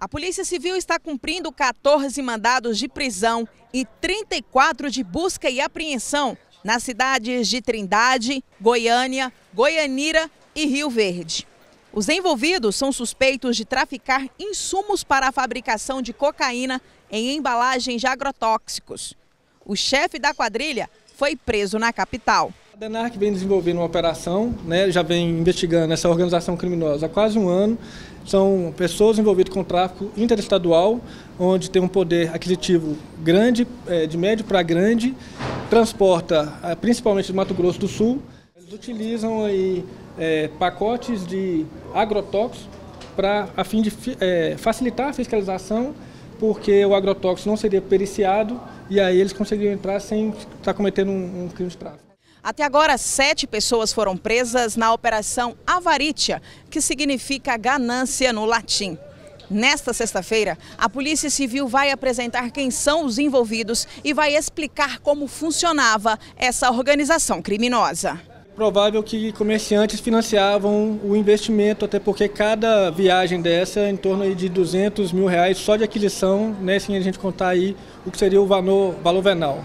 A Polícia Civil está cumprindo 14 mandados de prisão e 34 de busca e apreensão nas cidades de Trindade, Goiânia, Goianira e Rio Verde. Os envolvidos são suspeitos de traficar insumos para a fabricação de cocaína em embalagens de agrotóxicos. O chefe da quadrilha foi preso na capital. A DENARC vem desenvolvendo uma operação, já vem investigando essa organização criminosa há quase um ano. São pessoas envolvidas com tráfico interestadual, onde tem um poder aquisitivo grande, de médio para grande, transporta principalmente do Mato Grosso do Sul. Eles utilizam aí, pacotes de agrotóxicos a fim de facilitar a fiscalização, porque o agrotóxico não seria periciado e aí eles conseguiram entrar sem estar cometendo um crime de tráfico. Até agora, 7 pessoas foram presas na Operação Avaritia, que significa ganância no latim. Nesta sexta-feira, a Polícia Civil vai apresentar quem são os envolvidos e vai explicar como funcionava essa organização criminosa. Provável que comerciantes financiavam o investimento, até porque cada viagem dessa é em torno aí de R$ 200 mil só de aquisição, sem a gente contar aí o que seria o valor venal.